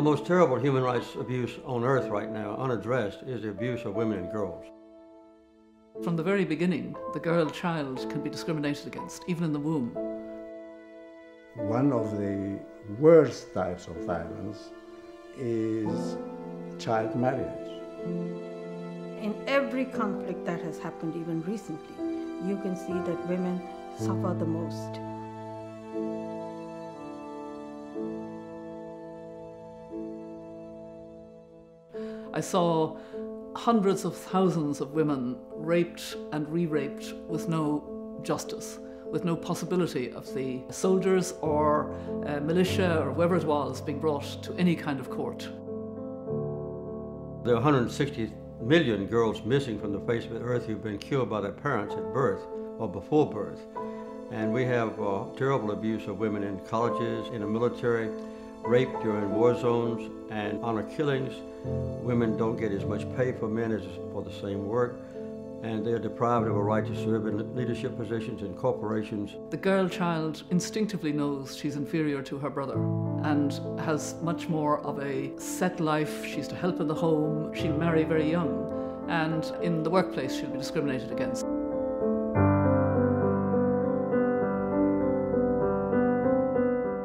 The most terrible human rights abuse on earth right now, unaddressed, is the abuse of women and girls. From the very beginning, the girl child can be discriminated against, even in the womb. One of the worst types of violence is child marriage. In every conflict that has happened, even recently, you can see that women suffer the most. I saw hundreds of thousands of women raped and re-raped with no justice, with no possibility of the soldiers or militia or whoever it was being brought to any kind of court. There are 160 million girls missing from the face of the earth who've been killed by their parents at birth or before birth. And we have terrible abuse of women in colleges, in the military, rape during war zones, and honor killings. Women don't get as much pay for men as for the same work, and they're deprived of a right to serve in leadership positions in corporations. The girl child instinctively knows she's inferior to her brother and has much more of a set life. She's to help in the home, she'll marry very young, and in the workplace she'll be discriminated against.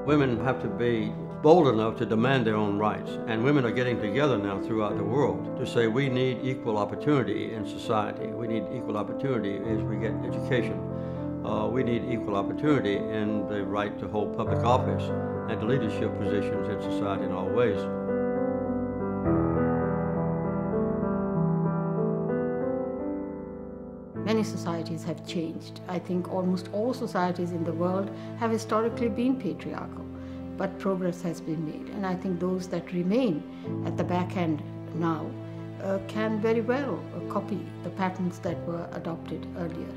Women have to be bold enough to demand their own rights, and women are getting together now throughout the world to say we need equal opportunity in society. We need equal opportunity as we get education. We need equal opportunity in the right to hold public office and to leadership positions in society in all ways. Many societies have changed. I think almost all societies in the world have historically been patriarchal, but progress has been made. And I think those that remain at the back end now can very well copy the patterns that were adopted earlier.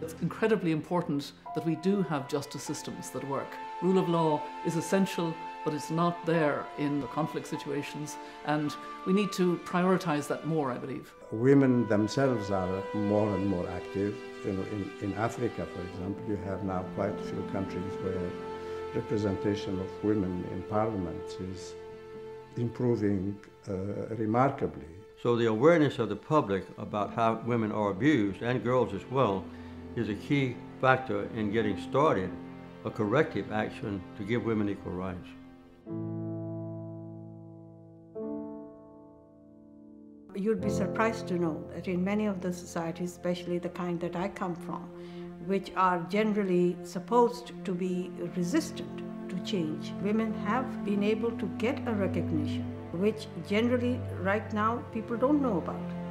It's incredibly important that we do have justice systems that work. Rule of law is essential, but it's not there in the conflict situations, and we need to prioritize that more, I believe. Women themselves are more and more active. You know, in Africa, for example, you have now quite a few countries where representation of women in parliaments is improving remarkably. So the awareness of the public about how women are abused, and girls as well, is a key factor in getting started a corrective action to give women equal rights. You'd be surprised to know that in many of the societies, especially the kind that I come from, which are generally supposed to be resistant to change, women have been able to get a recognition which generally right now people don't know about.